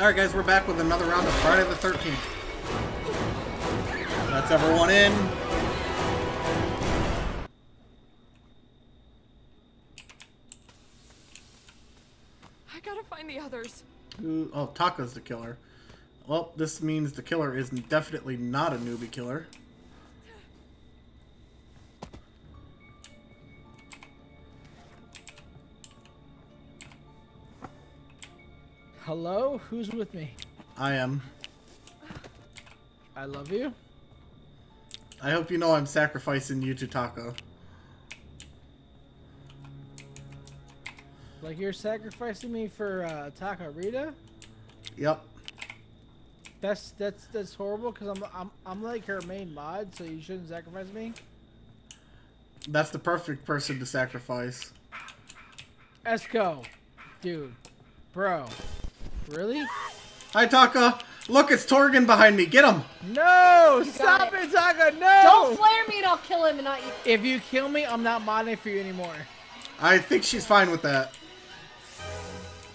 Alright guys, we're back with another round of Friday the 13th. That's everyone in. I gotta find the others. Ooh, oh, Taco's the killer. Well, this means the killer is definitely not a newbie killer. Hello? Who's with me? I am. I love you. I hope you know I'm sacrificing you to Taco. Like you're sacrificing me for Takarita? Yep. That's horrible because I'm like her main mod, so you shouldn't sacrifice me. That's the perfect person to sacrifice. Esco, dude, bro, really? Hi Taka, look, it's Torgan behind me. Get him! No, stop it, Taka! No! Don't flare me, and I'll kill him, and not you. If you kill me, I'm not modding for you anymore. I think she's fine with that.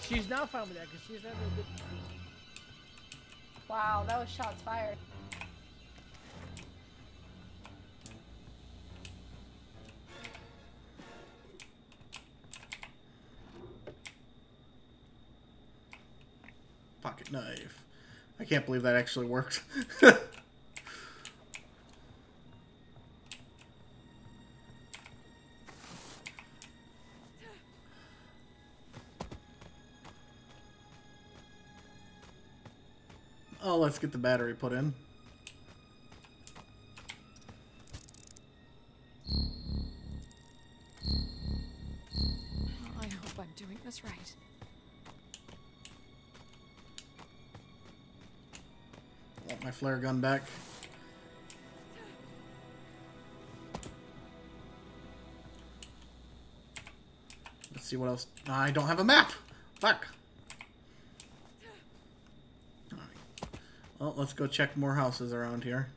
She's not fine with that because she's not a good. Wow, that was shots fired. Pocket knife. I can't believe that actually worked. Oh, let's get the battery put in. I hope I'm doing this right. Want my flare gun back. Let's see what else. I don't have a map. Fuck. Well, let's go check more houses around here.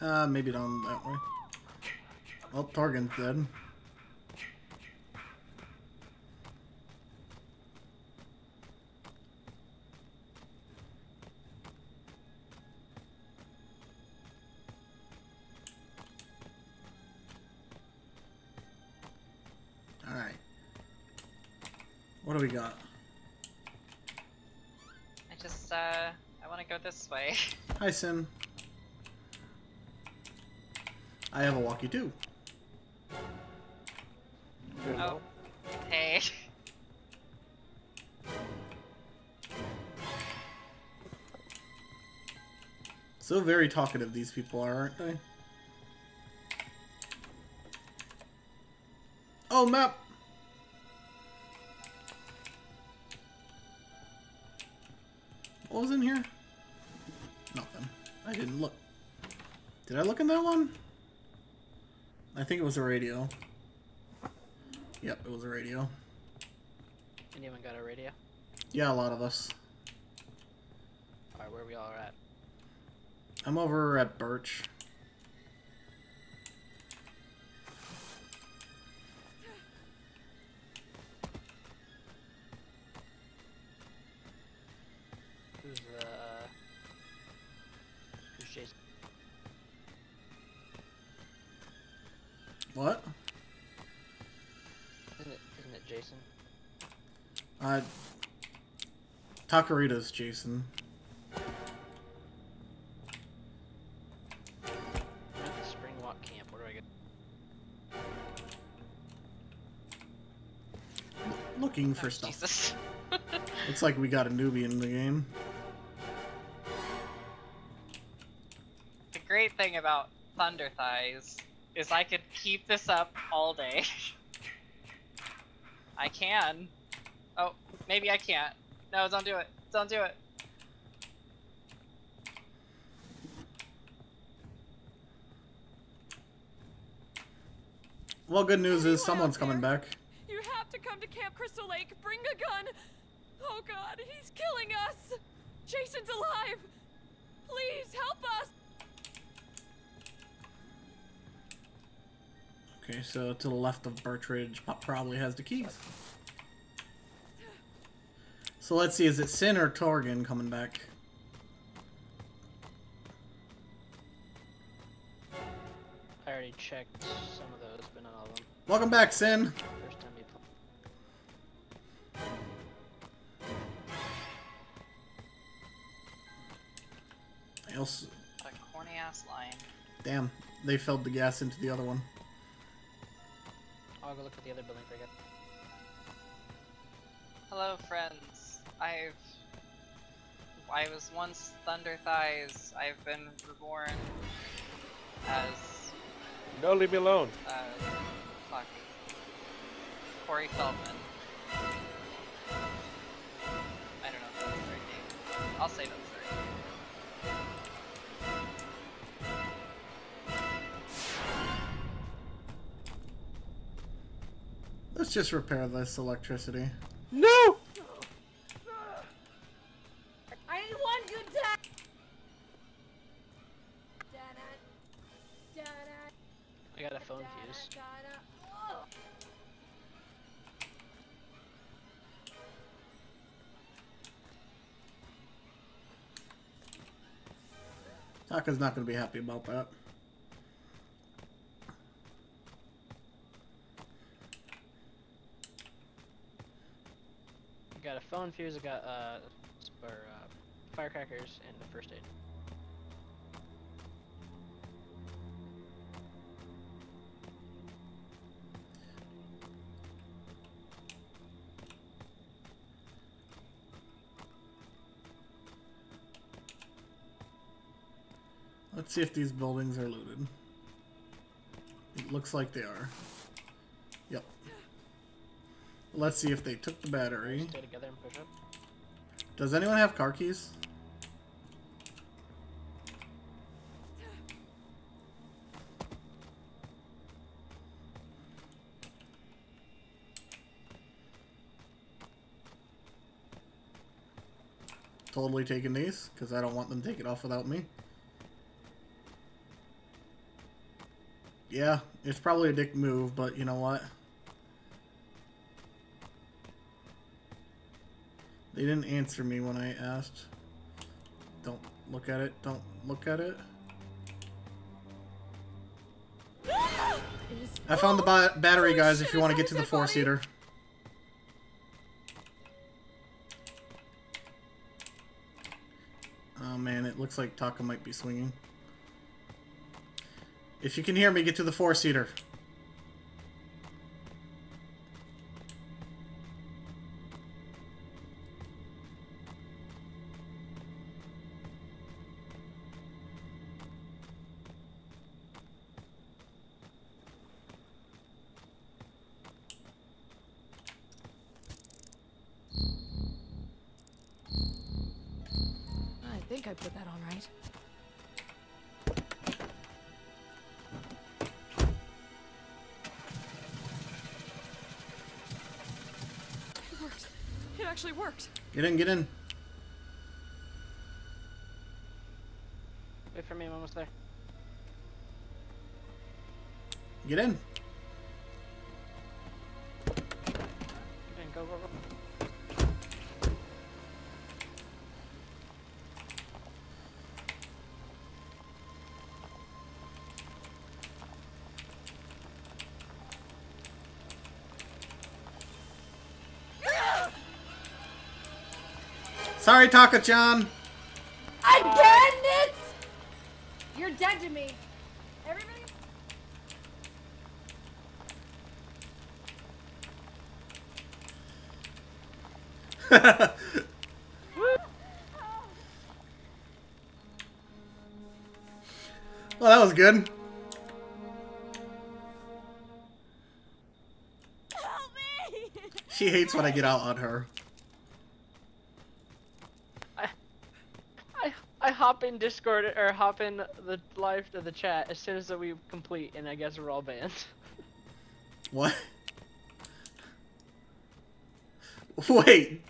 Maybe down that way. Oh, Torgan's dead. Alright. What do we got? I want to go this way. Hi, Sin. I have a walkie too. Oh, hey. So very talkative these people are, aren't they? Oh, map. What was in here? Nothing. I didn't look. Did I look in that one? I think it was a radio. Yep, it was a radio. Anyone got a radio? Yeah, a lot of us. Alright, where are we all at? I'm over at Birch. Who's JC? What? Isn't it Jason? Takarita's Jason. Spring Walk Camp. Where do I get? Looking for stuff. Jesus. Looks like we got a newbie in the game. The great thing about Thunder Thighs is I could keep this up all day. I can. Oh, maybe I can't. No, don't do it. Don't do it. Well, good news is someone's coming back. You have to come to Camp Crystal Lake. Bring a gun. Oh God, he's killing us. Jason's alive. Please help us. Okay, so to the left of Bertridge probably has the keys. So let's see, is it Sin or Torgan coming back? I already checked some of those, but not all of them. Welcome back, Sin! First time you play. I also... That corny ass lion. Damn, they filled the gas into the other one. I'll go look at the other building for you. Hello, friends. I was once Thunder Thighs. I've been reborn as... No, leave me alone. Fuck. Corey Feldman. I don't know if that's the right name. I'll say that's the right name. Let's just repair this electricity. No! I want you dead! I got a phone fuse. Taka's not going to be happy about that. I got a phone fuse, I got firecrackers, and the first aid. Let's see if these buildings are looted. It looks like they are. Yep. Let's see if they took the battery. Stay together and push up. Does anyone have car keys? Totally taking these, because I don't want them to take it off without me. Yeah, it's probably a dick move, but you know what? They didn't answer me when I asked. Don't look at it. Don't look at it. I found the battery, guys, if you want to get to the four-seater. Oh, man, it looks like Taka might be swinging. If you can hear me, get to the four-seater. I put that on right. It worked. It actually worked. Get in, get in. Wait for me, I'm almost there. Get in. Get in, go, go, go. Sorry, Taka-chan. I'm dead, Nitz! You're dead to me. Everybody? Well, that was good. Help me! She hates when I get out on her. Hop in Discord or hop in the live to the chat as soon as we complete, and I guess we're all banned. What? Wait,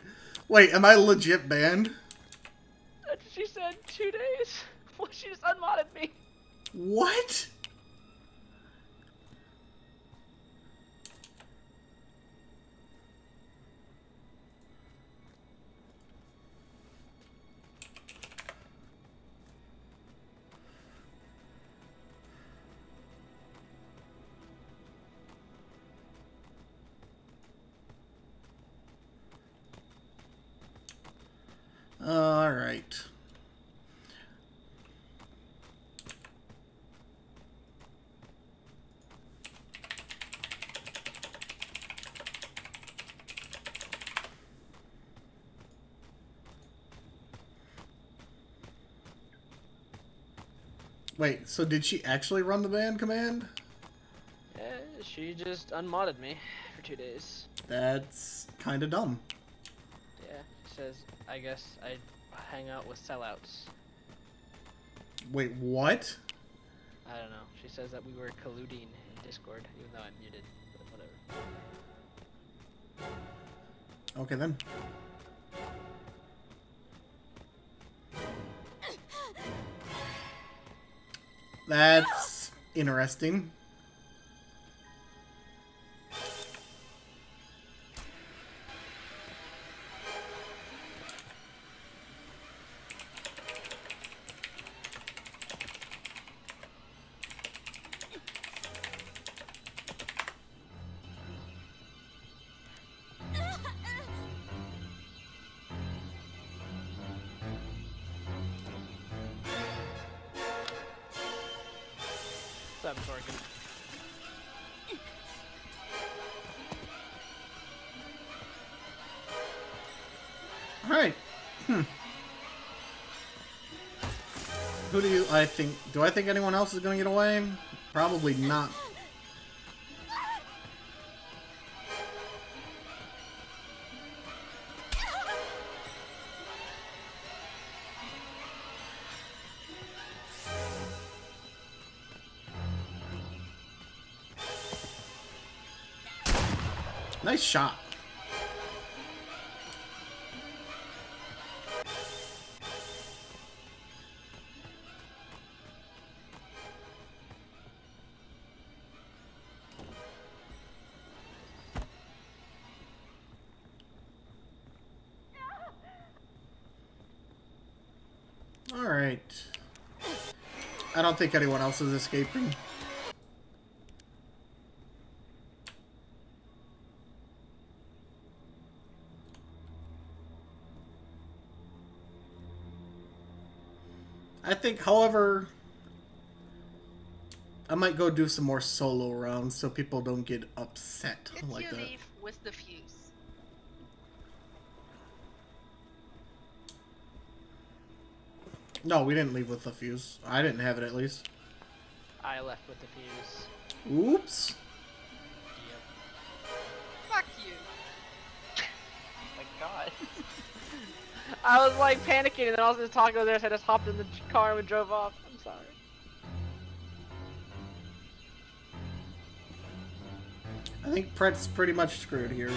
wait, am I legit banned? That's what she said. 2 days. Well, she just unmodded me. What? All right. Wait, so did she actually run the ban command? Yeah, she just unmodded me for 2 days. That's kind of dumb. Yeah, she says, I guess I hang out with sellouts. Wait, what? I don't know. She says that we were colluding in Discord, even though I'm muted, but whatever. Okay, then. That's interesting. Do I think anyone else is going to get away? Probably not. Nice shot. I don't think anyone else is escaping. I think, however, I might go do some more solo rounds so people don't get upset like that. If you leave with the fuse. No, we didn't leave with the fuse. I didn't have it, at least. I left with the fuse. Oops. Yep. Fuck you. Oh my god. I was like panicking, and then I was just talking to this. I just hopped in the car and we drove off. I'm sorry. I think Pret's pretty much screwed here.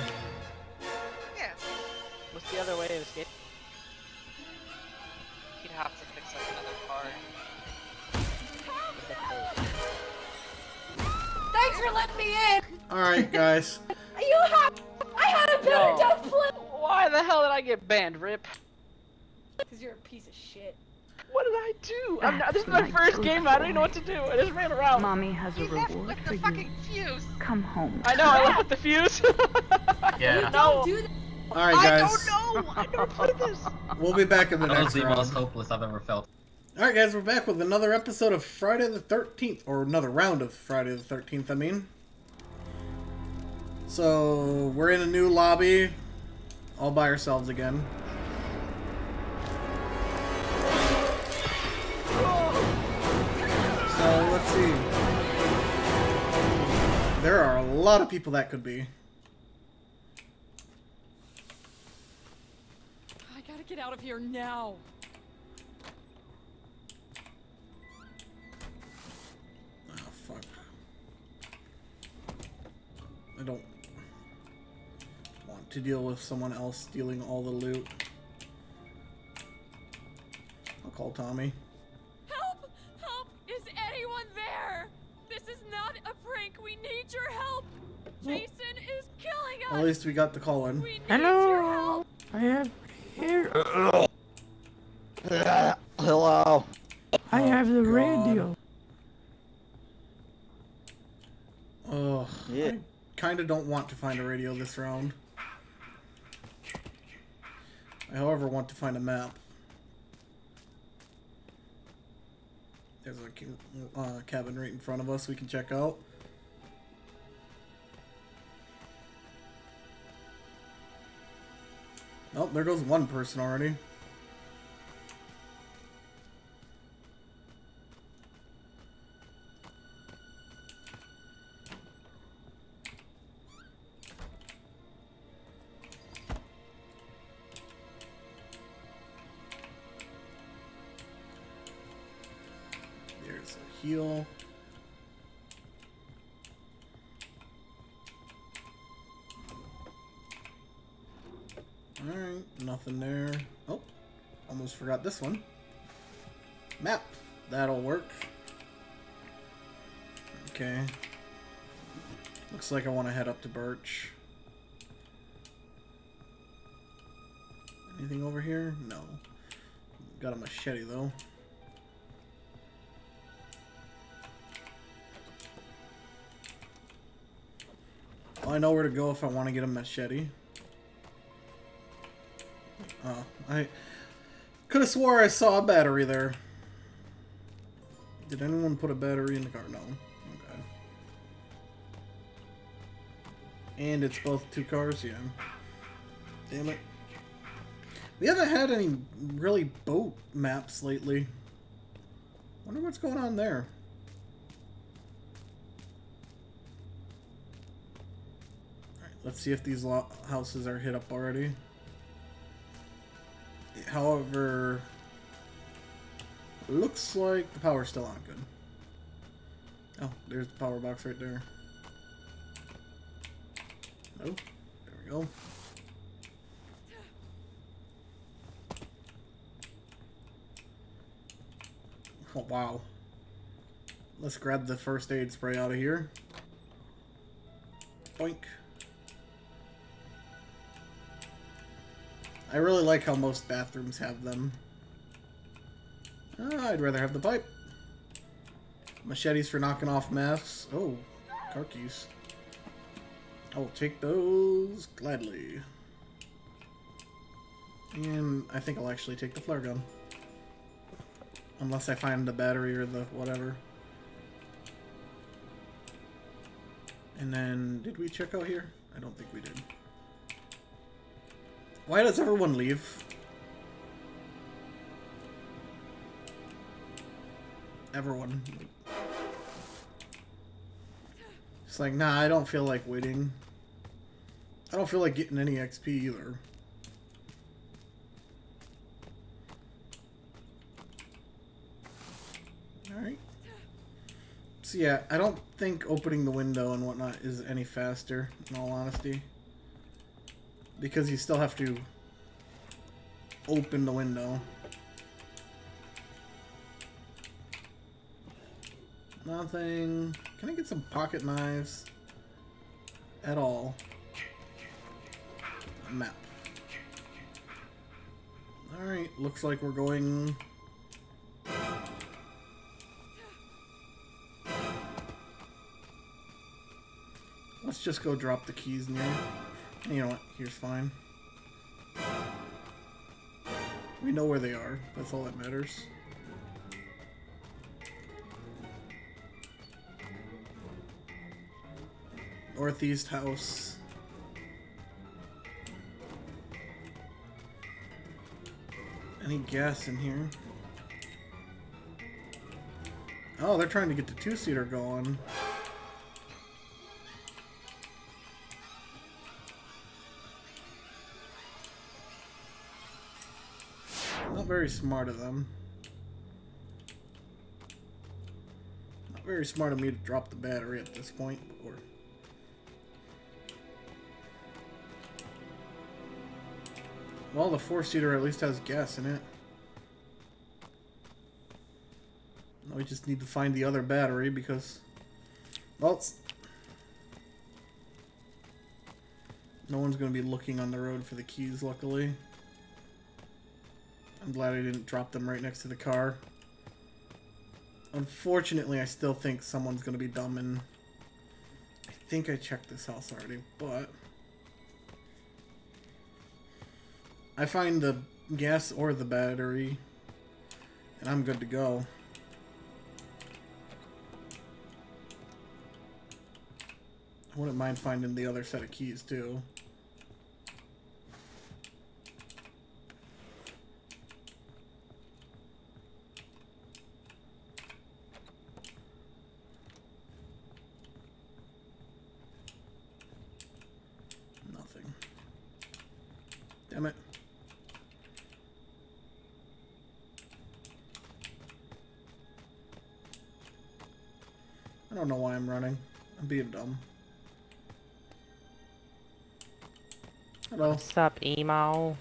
Yeah. What's the other way to escape? He'd have to. Like another car. Thanks for letting me in! Alright, guys. I had a better death plan! Why the hell did I get banned, Rip? Because you're a piece of shit. What did I do? This is my first game, I don't even know what to do. I just ran around. Mommy has a reward with the fucking fuse. Come home. I know, I left with the fuse. Yeah. No. Alright, guys. I don't know! I never played this! We'll be back in the next round. That was the most hopeless I've ever felt. Alright, guys, we're back with another episode of Friday the 13th. Or another round of Friday the 13th, I mean. So, we're in a new lobby. All by ourselves again. So, let's see. There are a lot of people that could be. Get out of here now. Oh, fuck. I don't want to deal with someone else stealing all the loot. I'll call Tommy. Help! Help! Is anyone there? This is not a prank. We need your help. Jason is killing us. At least we got the call in. We need your help. I am. Here. Hello. I have the radio. Oh, yeah. I kind of don't want to find a radio this round. I, however, want to find a map. cabin right in front of us we can check out. Oh, there goes one person already. There's a heel. Alright, nothing there. Oh, almost forgot this one. Map. That'll work. Okay. Looks like I want to head up to Birch. Anything over here? No. Got a machete though. Well, I know where to go if I want to get a machete. Oh, I could have swore I saw a battery there. Did anyone put a battery in the car? No. Okay. And it's both two cars, yeah. Damn it. We haven't had any really boat maps lately. Wonder what's going on there. Alright, let's see if these houses are hit up already. However, looks like the power's still on. Good. Oh, there's the power box right there. No, there we go. Oh wow. Let's grab the first aid spray out of here. Boink. I really like how most bathrooms have them. I'd rather have the pipe. Machetes for knocking off masks. Oh, car keys. I'll take those gladly. And I think I'll actually take the flare gun. Unless I find the battery or the whatever. And then, did we check out here? I don't think we did. Why does everyone leave? Everyone. It's like, nah, I don't feel like waiting. I don't feel like getting any XP either. Alright. So yeah, I don't think opening the window and whatnot is any faster, in all honesty. Because you still have to open the window. Nothing. Can I get some pocket knives? At all. A map. Alright, looks like we're going... Let's just go drop the keys in there. You know what? Here's fine. We know where they are. That's all that matters. Northeast house. Any gas in here? Oh, they're trying to get the two-seater going. Very smart of them. Not very smart of me to drop the battery at this point. Or well, the four-seater at least has gas in it. Now we just need to find the other battery because, well, it's... no one's going to be looking on the road for the keys, luckily. I'm glad I didn't drop them right next to the car. Unfortunately, I still think someone's going to be dumb, and I think I checked this house already, but I find the gas or the battery, and I'm good to go. I wouldn't mind finding the other set of keys, too. Nothing. Damn it. I don't know why I'm running. I'm being dumb. Hello. What's up, emo?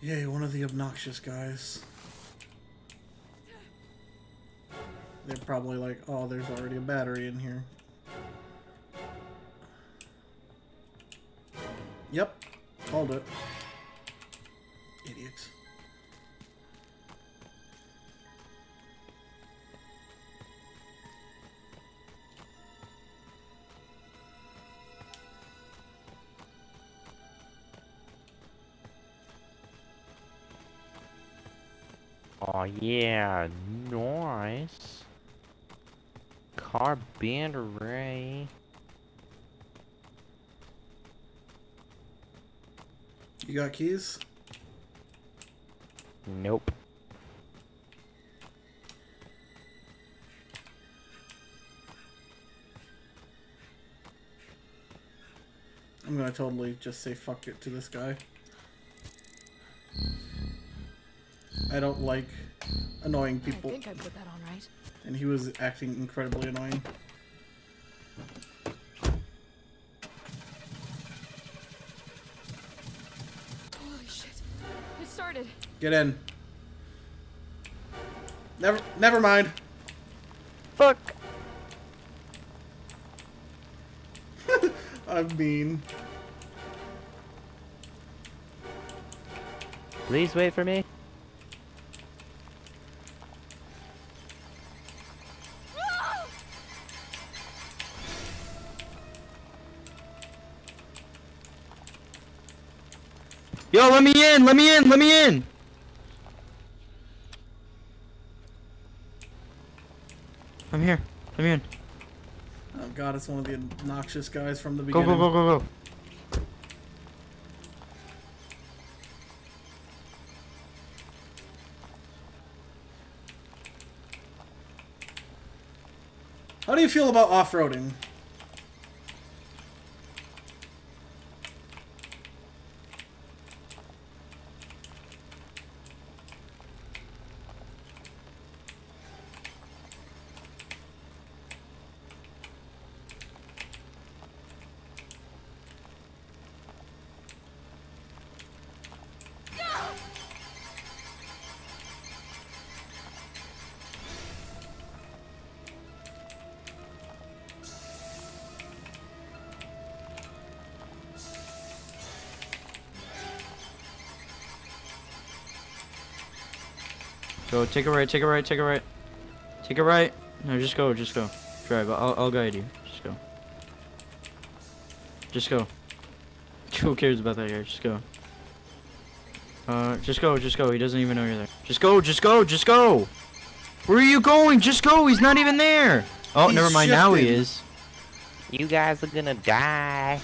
Yay, one of the obnoxious guys. They're probably like, oh, there's already a battery in here. Yep, called it. Idiots. Oh yeah, nice. Car battery. You got keys? Nope. I'm gonna totally just say fuck it to this guy. I don't like annoying people. I think I put that on right. And he was acting incredibly annoying. Holy shit. It started. Get in. Never mind. Fuck. I mean. Please wait for me. Yo, let me in! Let me in! Let me in! I'm here. Let me in. Oh god, it's one of the obnoxious guys from the beginning. Go, go, go, go, go. How do you feel about off-roading? Go, take a right, take a right, take a right. Take a right. No, just go, just go. Drive, I'll guide you. Just go. Just go. Who cares about that here? Just go. Just go, just go. He doesn't even know you're there. Just go, just go, just go! Where are you going? Just go! He's not even there! Oh, never mind, now he is. You guys are gonna die.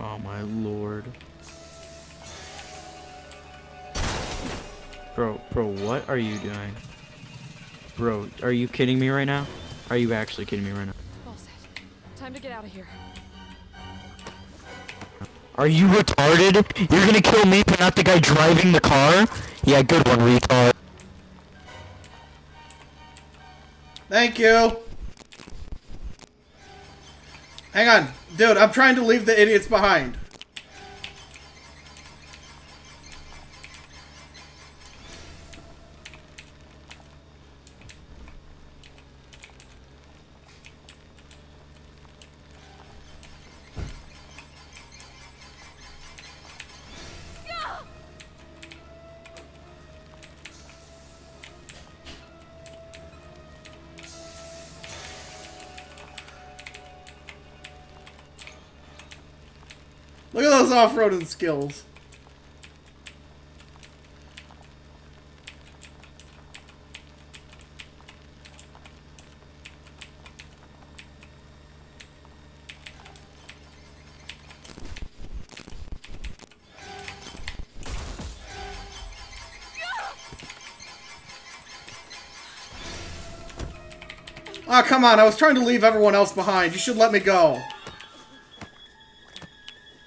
Oh my lord. Bro, what are you doing? Bro, are you kidding me right now? Are you actually kidding me right now? All set. Time to get out of here. Are you retarded? You're gonna kill me, but not the guy driving the car? Yeah, good one, retard. Thank you. Hang on. Dude, I'm trying to leave the idiots behind. Look at those off-roading skills. Oh, come on. I was trying to leave everyone else behind. You should let me go.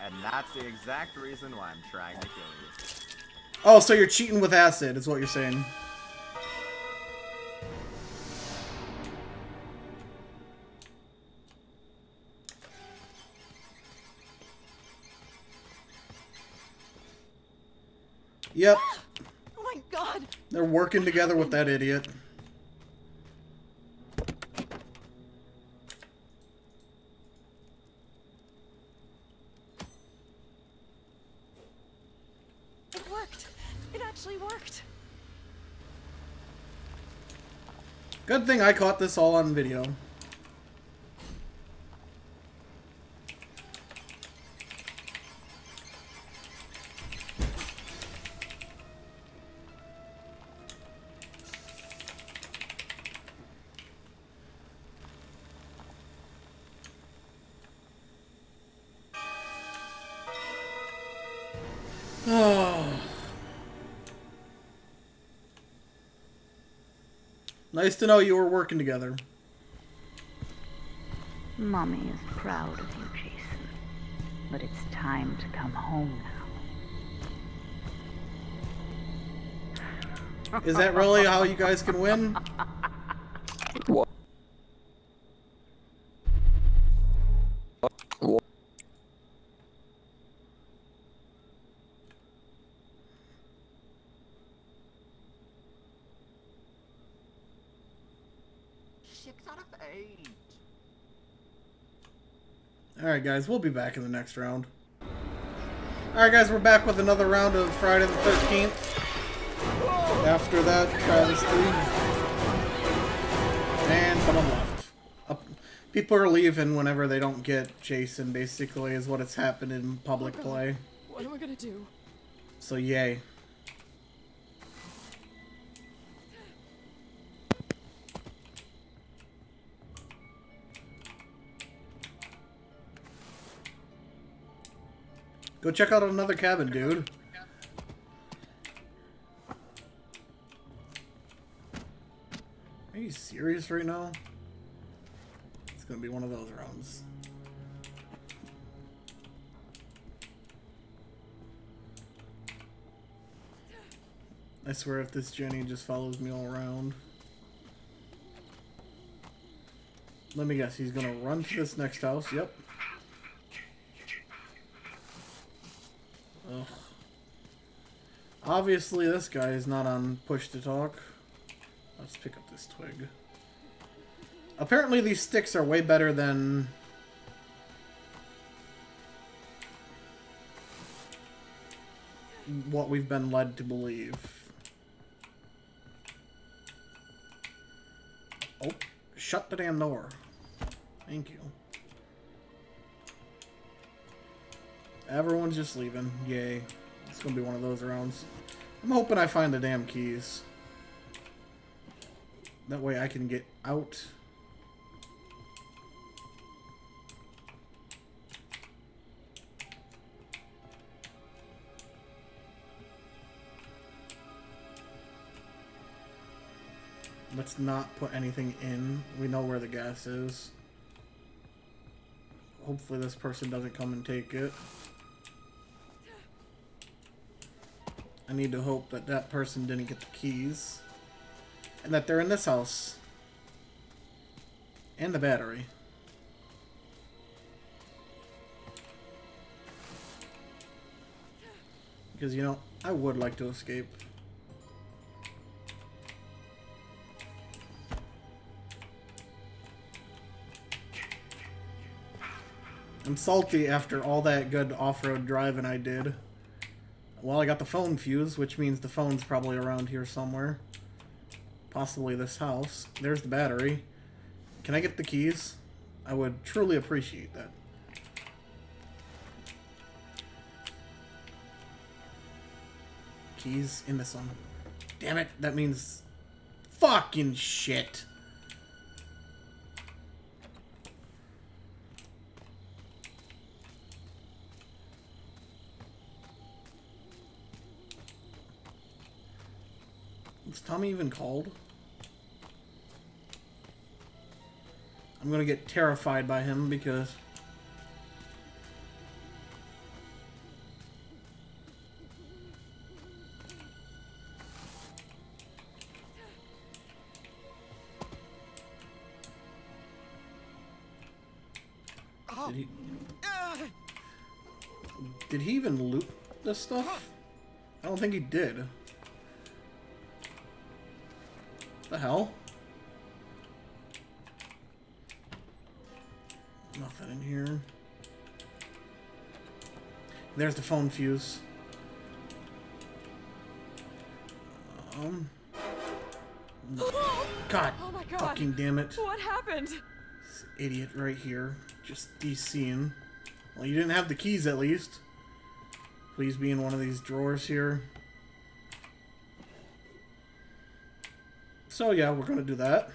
And that's the exact reason why I'm trying to kill you. Oh, so you're cheating with acid is what you're saying. Yep. Oh my god. They're working together with that idiot. It worked. It actually worked. Good thing I caught this all on video. Nice to know you were working together. Mommy is proud of you, Jason. But it's time to come home now. Is that really how you guys can win? Alright guys, we'll be back in the next round. Alright guys, we're back with another round of Friday the 13th. After that, travesty. And someone left. People are leaving whenever they don't get Jason, basically, is what has happened in public play. What am I gonna do? So yay. Go check out another cabin, dude. Are you serious right now? It's gonna be one of those rounds. I swear if this Jenny just follows me all around. Let me guess, he's gonna run to this next house. Yep. Ugh. Obviously, this guy is not on push to talk. Let's pick up this twig. Apparently, these sticks are way better than... what we've been led to believe. Oh, shut the damn door. Thank you. Everyone's just leaving. Yay. It's gonna be one of those rounds. I'm hoping I find the damn keys. That way I can get out. Let's not put anything in. We know where the gas is. Hopefully this person doesn't come and take it. I need to hope that that person didn't get the keys. And that they're in this house. And the battery. Because, you know, I would like to escape. I'm salty after all that good off-road driving I did. Well, I got the phone fuse, which means the phone's probably around here somewhere. Possibly this house. There's the battery. Can I get the keys? I would truly appreciate that. Keys in this one. Damn it, that means fucking shit. Is Tommy even called? I'm gonna get terrified by him because... Did he even loot this stuff? I don't think he did. What the hell? Nothing in here. There's the phone fuse. God, oh my God, fucking damn it. What happened? This idiot right here. Just DCing. Well, you didn't have the keys at least. Please be in one of these drawers here. So yeah, we're gonna do that.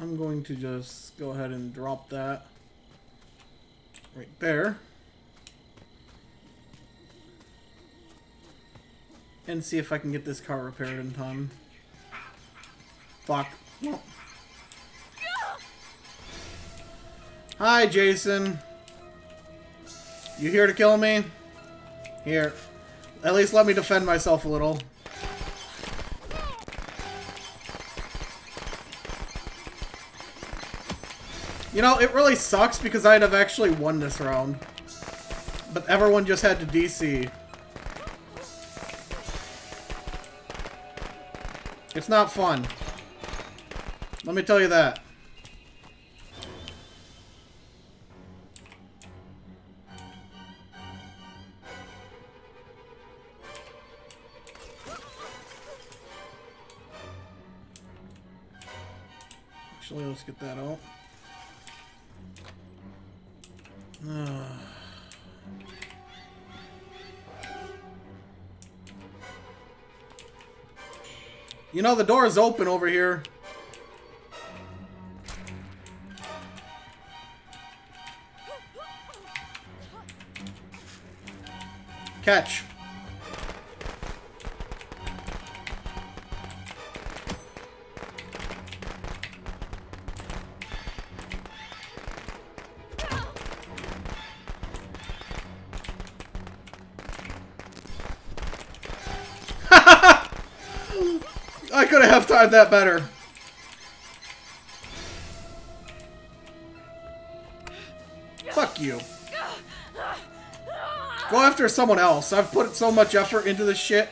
I'm going to just go ahead and drop that right there. And see if I can get this car repaired in time. Fuck. No. Hi, Jason. You here to kill me? Here. At least let me defend myself a little. You know, it really sucks because I'd have actually won this round. But everyone just had to DC. It's not fun. Let me tell you that. Actually, let's get that out. You know, the door is open over here. Catch. I could have timed that better. Fuck you. Go after someone else. I've put so much effort into this shit.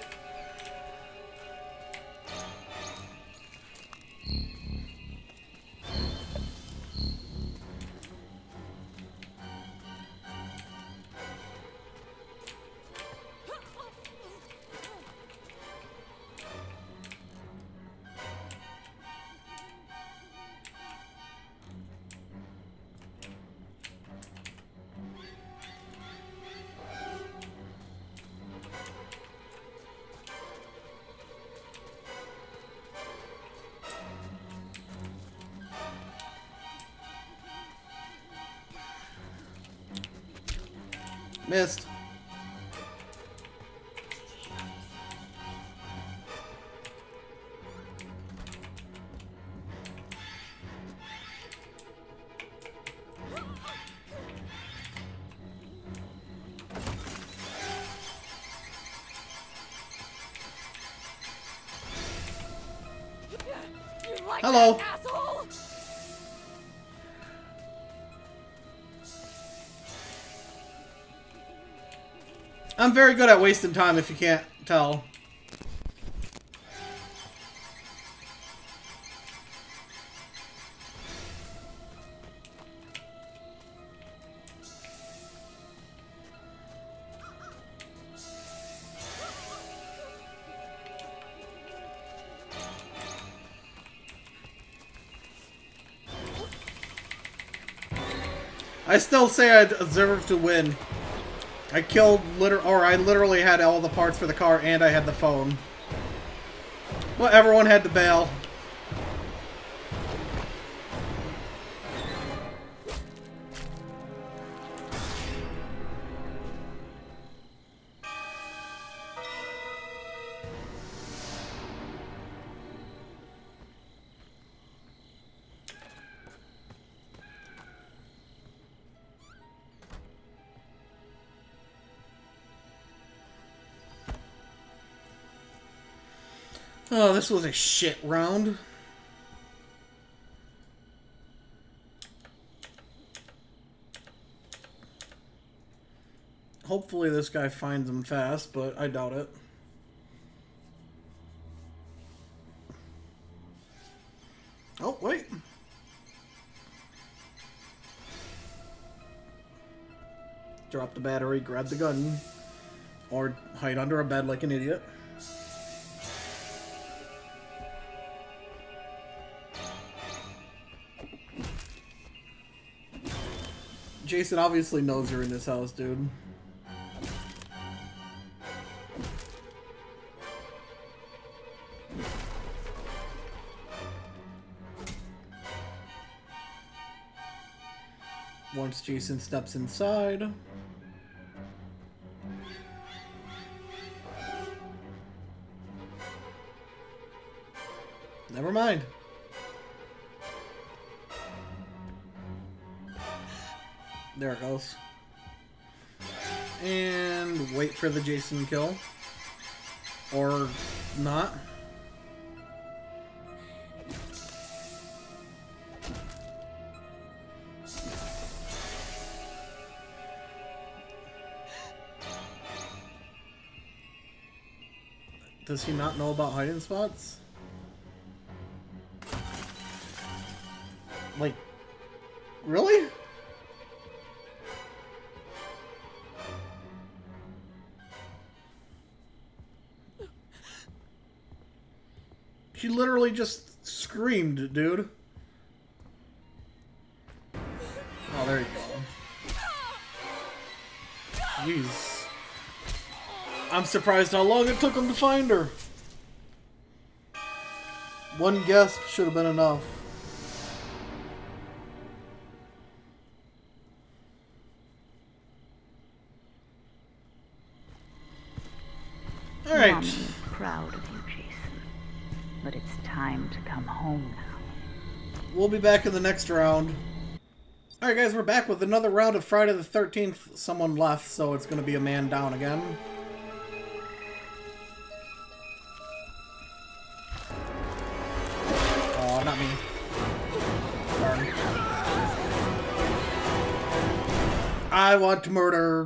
Missed. Like hello. I'm very good at wasting time, if you can't tell. I still say I deserve to win. I killed I literally had all the parts for the car and I had the phone. Well, everyone had to bail. Oh, this was a shit round. Hopefully this guy finds him fast, but I doubt it. Oh, wait. Drop the battery, grab the gun, or hide under a bed like an idiot. Jason obviously knows you're in this house, dude. Once Jason steps inside... Never mind. There it goes. And wait for the Jason kill. Or not. Does he not know about hiding spots? Like, really? She literally just screamed, dude. Oh, there you go. Jeez. I'm surprised how long it took him to find her. One guess should have been enough. Alright. I'm proud of you, Jason. But it's time to come home now. We'll be back in the next round. Alright guys, we're back with another round of Friday the 13th. Someone left, so it's going to be a man down again. Oh, not me. Sorry. I want to murder.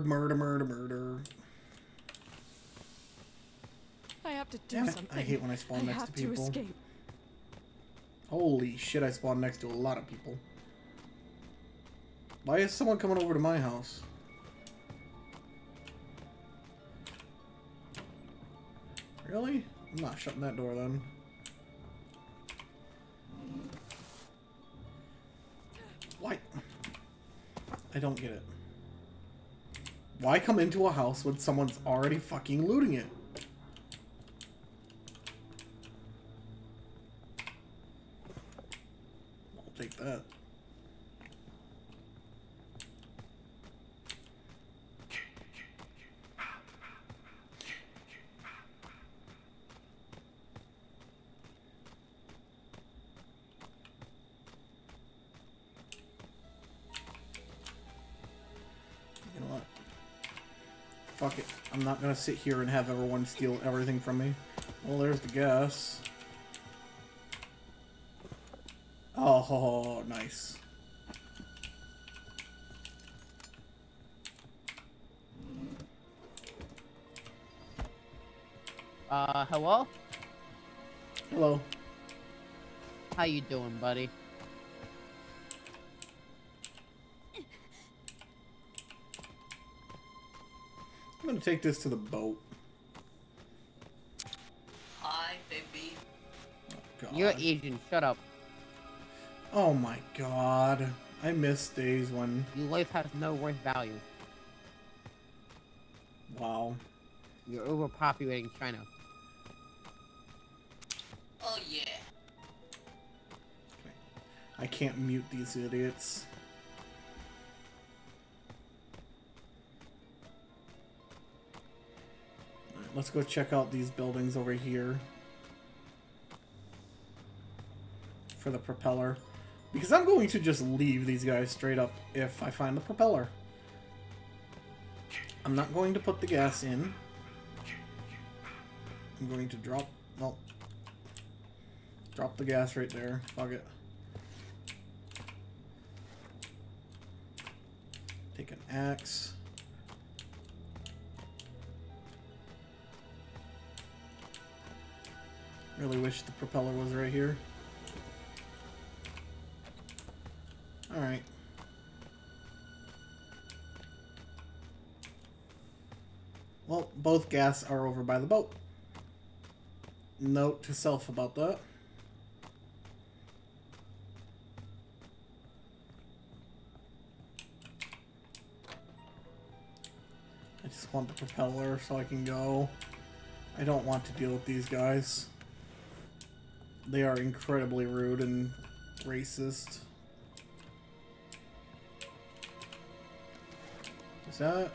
To do something. I hate when I spawn next to people. Escape. Holy shit, I spawn next to a lot of people. Why is someone coming over to my house? Really? I'm not shutting that door then. Why? I don't get it. Why come into a house when someone's already fucking looting it? Take that. You know what? Fuck it. I'm not gonna sit here and have everyone steal everything from me. Well, there's the gas. Oh, nice. Hello? Hello. How you doing, buddy? I'm gonna take this to the boat. Hi, baby. Oh, God. You're Asian, shut up. Oh my God, I miss days when... Your life has no worth value. Wow. You're overpopulating China. Oh yeah. Okay. I can't mute these idiots. Alright, let's go check out these buildings over here. For the propeller. Because I'm going to just leave these guys straight up if I find the propeller. I'm not going to put the gas in. I'm going to drop... Well, Drop the gas right there. Fuck it. Take an axe. Really wish the propeller was right here. Alright. Well, both gas are over by the boat. Note to self about that. I just want the propeller so I can go. I don't want to deal with these guys. They are incredibly rude and racist. Is that?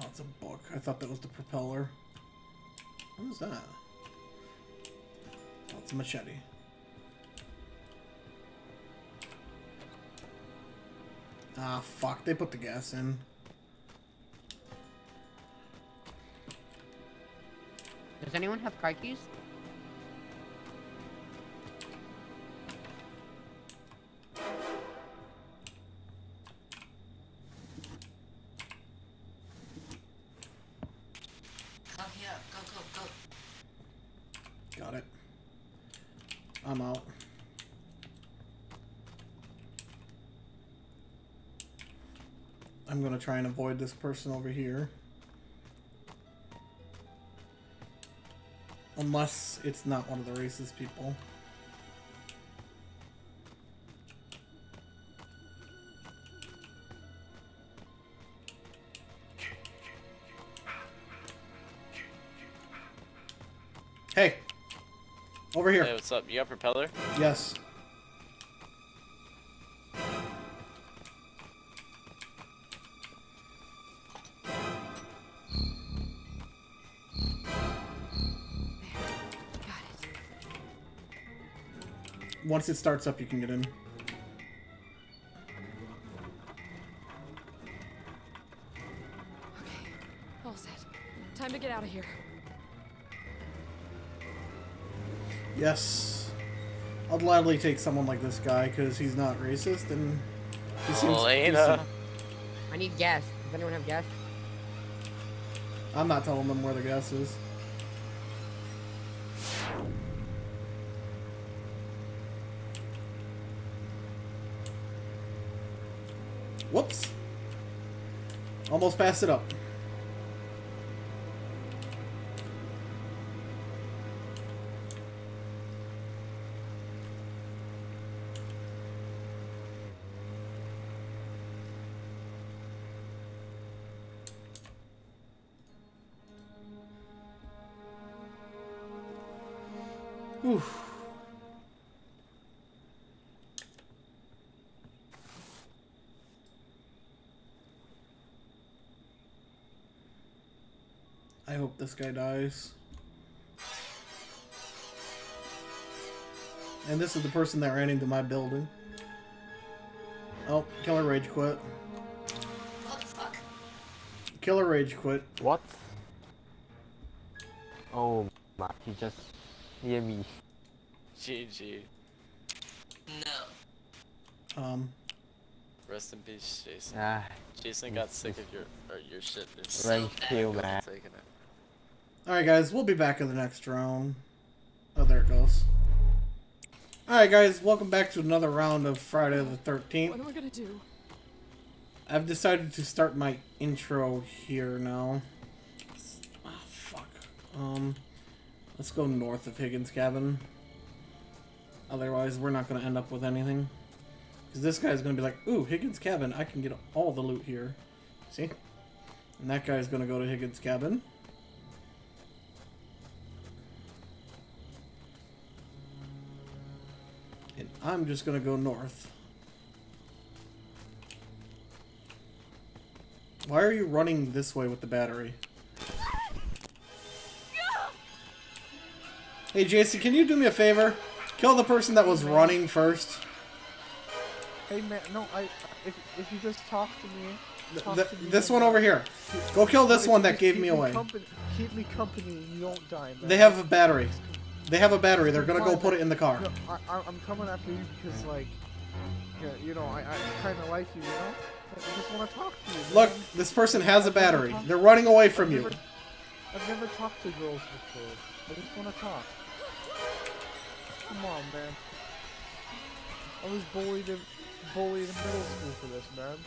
Oh, it's a book. I thought that was the propeller. What is that? Oh, it's a machete. Ah, fuck. They put the gas in. Does anyone have car keys? Try and avoid this person over here. Unless it's not one of the racist people. Hey! Over here! Hey, what's up? You got propeller? Yes. Once it starts up, you can get in. Okay, all set. Time to get out of here. Yes. I'll gladly take someone like this guy, because he's not racist, and he seems decent. I need gas. Does anyone have gas? I'm not telling them where the gas is. Whoops. Almost passed it up. Oof. I hope this guy dies. And this is the person that ran into my building. Oh, killer rage quit. What the fuck? Killer rage quit. What? Oh my, he just near me. GG. No. Rest in peace, Jason. Jason got sick of your shit. Thank you, man. Alright guys, we'll be back in the next round. Oh, there it goes. Alright guys, welcome back to another round of Friday the 13th. What am I gonna do? I've decided to start my intro here now. Ah, oh, fuck. Let's go north of Higgins Cabin. Otherwise, we're not gonna end up with anything. Because this guy's gonna be like, ooh, Higgins Cabin, I can get all the loot here. See? And that guy's gonna go to Higgins Cabin. And I'm just gonna go north. Why are you running this way with the battery? Hey JC, can you do me a favor? Kill the person that was running first. Hey man, no, if you just talk to me, this one over here. Go kill this one that gave me away. Keep me company, you won't die, man. They have a battery. They have a battery. They're gonna go put it in the car. I'm coming after you because, like, you know, I kind of like you, you know? I just want to talk to you. Look, this person has a battery. They're running away from you. I've never talked to girls before. I just want to talk. Come on, man. I was bullied in middle school for this, man.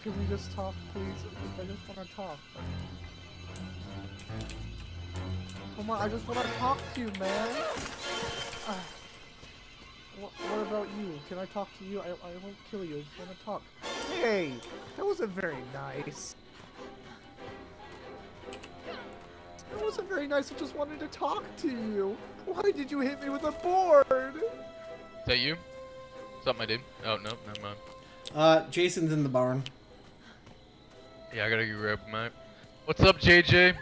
Can we just talk, please? I just want to talk. Come on, I just want to talk to you, man. What about you? Can I talk to you? I won't kill you. I just want to talk. Hey, that wasn't very nice. That wasn't very nice. I just wanted to talk to you. Why did you hit me with a board? Is that you? What's up, my dude? Oh, no, never mind. Jason's in the barn. Yeah, I gotta go grab him out. What's up, JJ?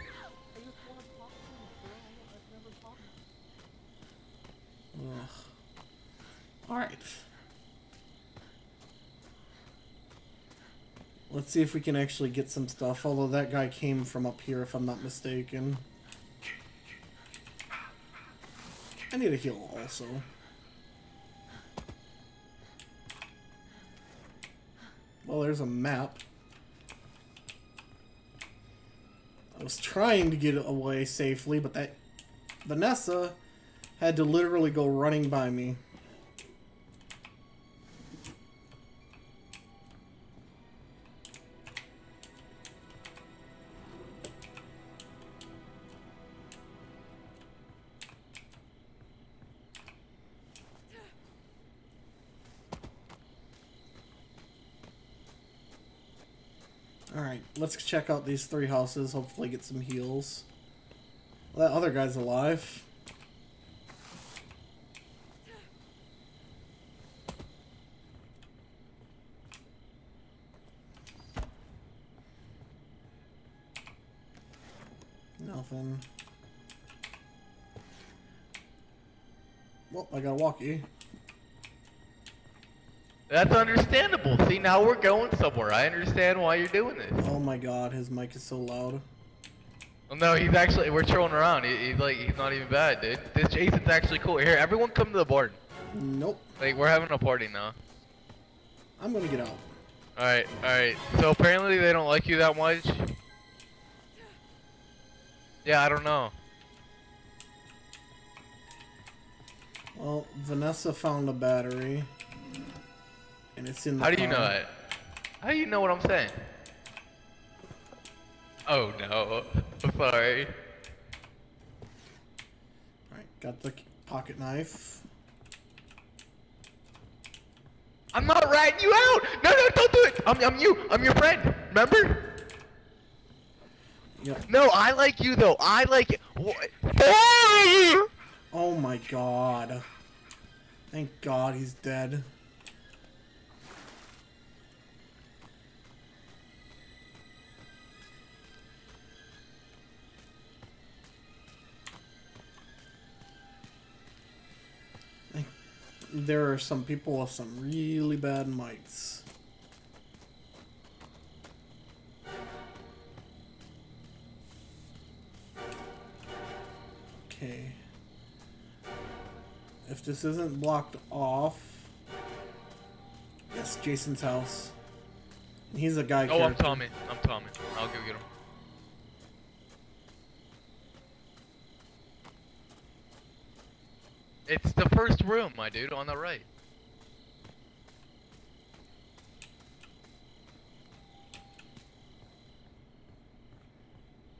Alright. Let's see if we can actually get some stuff, although that guy came from up here if I'm not mistaken. I need a heal also. Well, there's a map. I was trying to get away safely, but that Vanessa had to literally go running by me. Let's check out these three houses, hopefully get some heals. Well, that other guy's alive. Nothing. Well, I got a walkie. That's understandable. See, now we're going somewhere. I understand why you're doing this. Oh my god, his mic is so loud. Well, no, he's actually, we're trolling around. He's like, he's not even bad, dude. This Jason's actually cool. Here, everyone come to the barn. Nope. Like, we're having a party now. I'm gonna get out. Alright, alright. So apparently they don't like you that much. Yeah, I don't know. Well, Vanessa found a battery. And it's in the car. Do you know it? How do you know what I'm saying? Oh no, I'm sorry. Alright, got the pocket knife. I'm not ratting you out! No, no, don't do it! I'm your friend, remember? Yep. No, I like you though, I like it. Oh my god. Thank god he's dead. There are some people with some really bad mics. Okay. If this isn't blocked off... That's Jason's house. And he's a guy character. Oh, I'm Tommy. I'm Tommy. I'll go get him. It's the first room, my dude, on the right.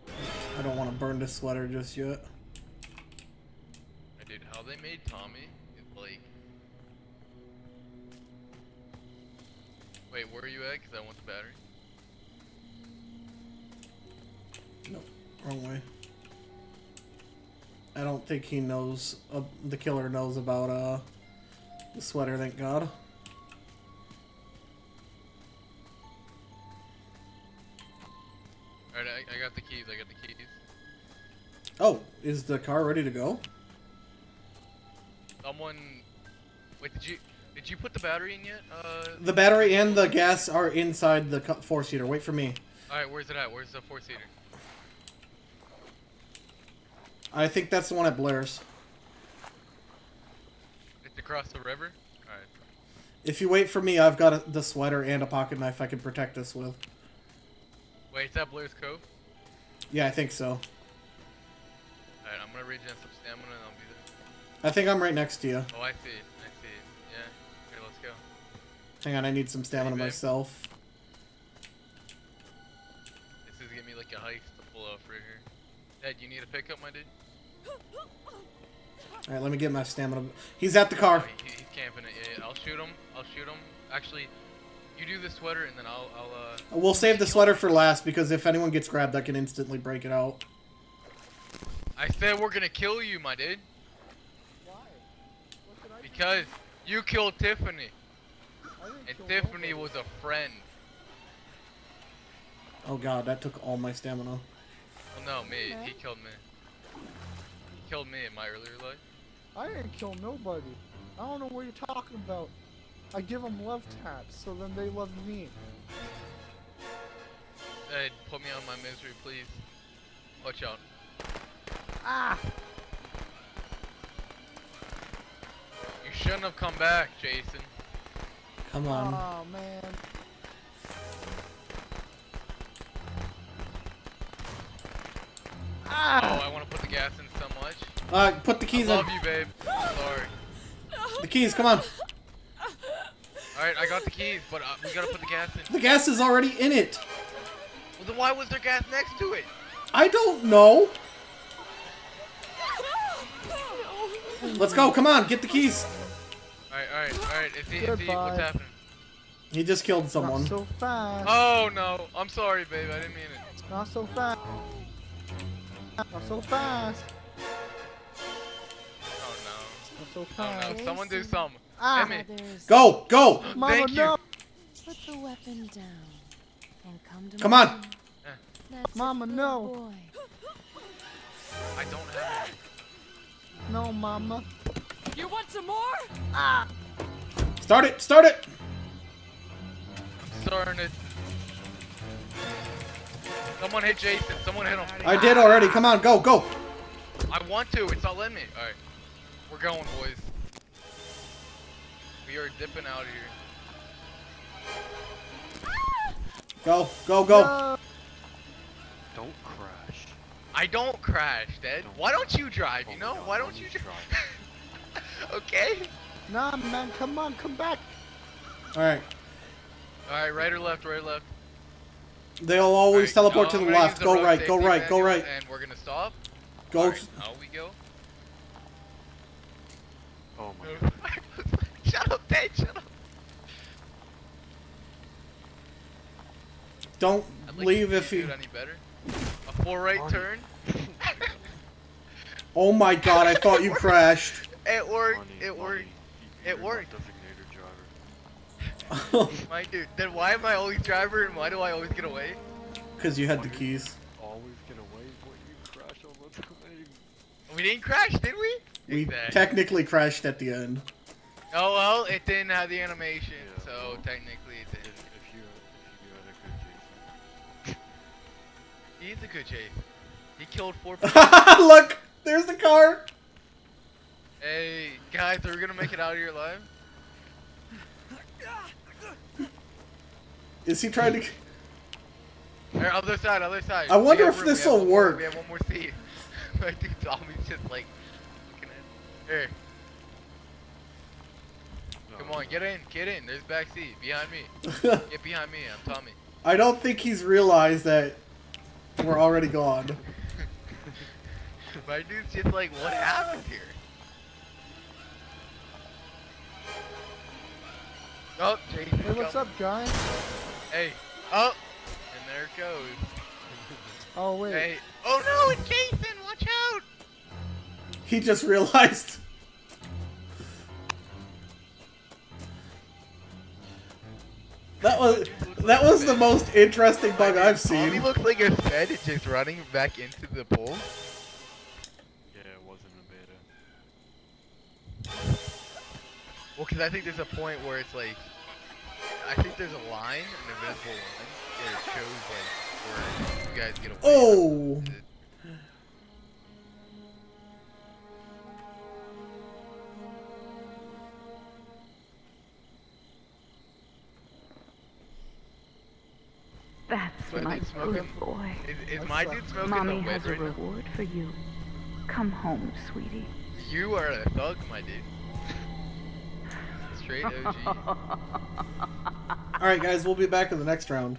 I don't want to burn the sweater just yet. Dude, how they made Tommy, like... Wait, where are you at? Because I want the battery. Nope, wrong way. I don't think he knows, the killer knows about the sweater, thank god. Alright, I got the keys, I got the keys. Oh, is the car ready to go? Someone... Wait, did you put the battery in yet? The battery and the gas are inside the four-seater, wait for me. Alright, where's it at? Where's the four-seater? I think that's the one at Blair's. It's across the river? Alright. If you wait for me, I've got the sweater and a pocket knife I can protect us with. Wait, is that Blair's Cove? Yeah, I think so. Alright, I'm gonna regen some stamina and I'll be there. I think I'm right next to you. Oh, I see. I see. Yeah. Here, let's go. Hang on, I need some stamina myself. This is gonna be like a heist to pull off right here. Ed, you need to pick up my dude? Alright, let me get my stamina. He's at the car. Oh, he's camping it. Yeah, I'll shoot him. I'll shoot him. Actually, you do the sweater and then I'll we'll save the sweater for last because if anyone gets grabbed, I can instantly break it out. I said we're gonna kill you, my dude. Why? Because you killed Tiffany. And Tiffany was a friend. Oh god, that took all my stamina. Well, no, me. He killed me. He killed me in my earlier life. I didn't kill nobody. I don't know what you're talking about. I give them love taps, so then they love me. Hey, put me out of my misery, please. Watch out. Ah! You shouldn't have come back, Jason. Come on. Oh, man. Ah. Oh, I want to put the gas in so much. Put the keys in. I love you, babe. Sorry. The keys, come on. Alright, I got the keys, but we gotta put the gas in. The gas is already in it. Well, then why was there gas next to it? I don't know. Let's go, come on, get the keys. Alright. Is he, what's happening? He just killed someone. Not so fast. Oh, no. I'm sorry, babe. I didn't mean it. Not so fast. Not so fast. Oh no. Not so fast. Oh no. Someone do something. Ah. Go! Go! Mama, thank you! No. Put the weapon down and come to Come on! That's Mama, no! Boy. I don't have it. No, Mama. You want some more? Ah! Start it! Start it! I'm starting it. Someone hit Jason. Someone hit him. I did already. Come on, go, go. I want to. It's not letting me. All right, we're going, boys. We are dipping out of here. Go, go, go. No. Don't crash. I don't crash, Dad. Why don't you drive? You know? Why don't you drive? Okay. Nah, man. Come on, come back. All right. All right, right or left? Right or left? They'll always teleport to the left. Go right, go right, go right. And we're gonna stop. Go. Right, now we go. Oh my god. Shut up, Dad, shut up. Don't leave if you... A full right turn? Oh my god, I thought you crashed. It worked, it worked, it worked. My dude, then why am I always driver and why do I always get away? Because you had the keys. Always get away when you crash all the time. We didn't crash, did we? We technically crashed at the end. Oh well, it didn't have the animation, so technically it didn't. If you had a good Jason. He's a good Jason. He killed 4 people. Look, there's the car. Hey guys, are we gonna make it out of here alive? Is he trying to... Here, other side, other side. I wonder if this will work. We have one more seat. My dude Tommy's just like... looking at... Here. Come on, get in, get in. There's back seat, behind me. Get behind me, I'm Tommy. I don't think he's realized that we're already gone. My dude's just like, what happened here? Oh, Jason. Hey, what's up, guys? Hey. Oh. And there it goes. Oh, wait. Hey. Oh, no, it's Jason. Watch out. He just realized. That was the most interesting bug I've seen. He looks like a fed just running back into the pool. Yeah, it wasn't a beta. Well, because I think there's a point where it's like, I think there's a line, an invisible line, where it shows like where you guys get away. Oh! That's my good boy. Is my dude smoking? Mommy has a reward for you. Come home, sweetie. You are a thug, my dude. Straight OG. Alright guys, we'll be back in the next round.